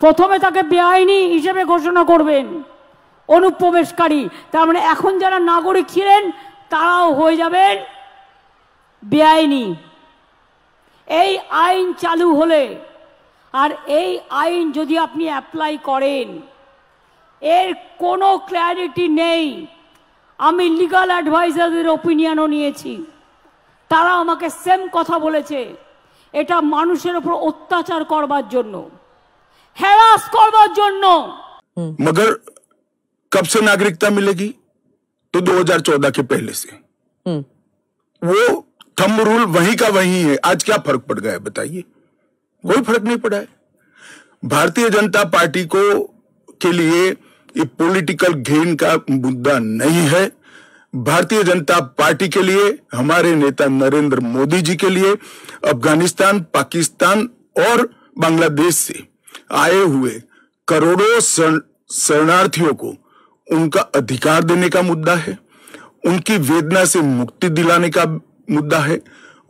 प्रथमे ताके बेआईनी हिसेबे घोषणा करबेन अनुप्रवेशकारी तार माने एखन जारा नागरिक छिलेन ताराओ हये जाबेन बेआईनी। एई आईन चालू होले और एई आईन यदि आपनी अप्लाई करेन एर कोनो क्लैरिटी नहीं। आमी लीगल एडवाइजर ओपिनियनों निएछि तारा आमाके सेम कथा बोलेछे एटा मानुषेर उपर अत्याचार करबार जोन्नो हैरास करबार जोन्नो। मगर कब से नागरिकता मिलेगी? तो 2014 के पहले से। वो थंब रूल वही का वही है। आज क्या फर्क पड़ गया है बताइए? कोई फर्क नहीं पड़ा है। भारतीय जनता पार्टी को के लिए ये पॉलिटिकल गेन का मुद्दा नहीं है। भारतीय जनता पार्टी के लिए, हमारे नेता नरेंद्र मोदी जी के लिए अफगानिस्तान, पाकिस्तान और बांग्लादेश से आए हुए करोड़ों शरणार्थियों को उनका अधिकार देने का मुद्दा है, उनकी वेदना से मुक्ति दिलाने का मुद्दा है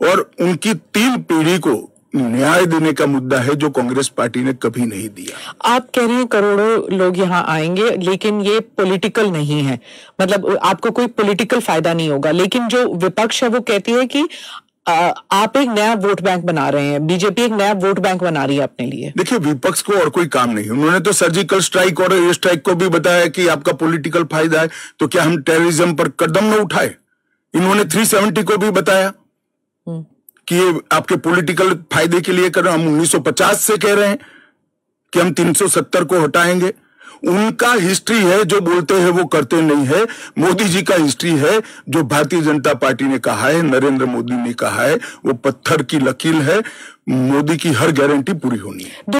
और उनकी 3 पीढ़ी को न्याय देने का मुद्दा है जो कांग्रेस पार्टी ने कभी नहीं दिया। आप कह रहे हैं करोड़ों लोग यहाँ आएंगे, लेकिन ये पॉलिटिकल नहीं है, मतलब आपको कोई पॉलिटिकल फायदा नहीं होगा। लेकिन जो विपक्ष है वो कहती है कि आप एक नया वोट बैंक बना रहे हैं, बीजेपी एक नया वोट बैंक बना रही है अपने लिए। देखिए, विपक्ष को और कोई काम नहीं। उन्होंने तो सर्जिकल स्ट्राइक और एयर स्ट्राइक को भी बताया कि आपका पॉलिटिकल फायदा है, तो क्या हम टेररिज्म पर कदम न उठाए? इन्होंने 370 को भी बताया कि ये आपके पॉलिटिकल फायदे के लिए कर रहे हैं। हम 1950 से कह रहे हैं कि हम 370 को हटाएंगे। उनका हिस्ट्री है, जो बोलते हैं वो करते नहीं है। मोदी जी का हिस्ट्री है, जो भारतीय जनता पार्टी ने कहा है, नरेंद्र मोदी ने कहा है, वो पत्थर की लकीर है। मोदी की हर गारंटी पूरी होनी है।